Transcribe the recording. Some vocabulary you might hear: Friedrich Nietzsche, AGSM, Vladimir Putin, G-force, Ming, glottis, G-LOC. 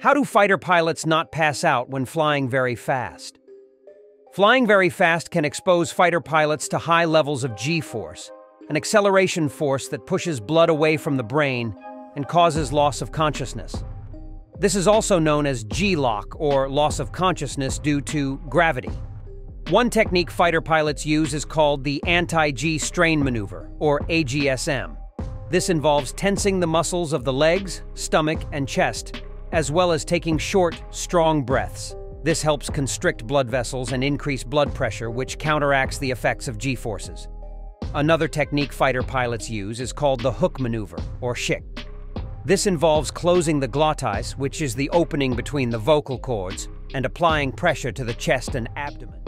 How do fighter pilots not pass out when flying very fast? Flying very fast can expose fighter pilots to high levels of G-force, an acceleration force that pushes blood away from the brain and causes loss of consciousness. This is also known as G-LOC, or loss of consciousness due to gravity. One technique fighter pilots use is called the anti-G strain maneuver, or AGSM. This involves tensing the muscles of the legs, stomach, and chest, as well as taking short, strong breaths. This helps constrict blood vessels and increase blood pressure, which counteracts the effects of G-forces. Another technique fighter pilots use is called the hook maneuver, or schick. This involves closing the glottis, which is the opening between the vocal cords, and applying pressure to the chest and abdomen.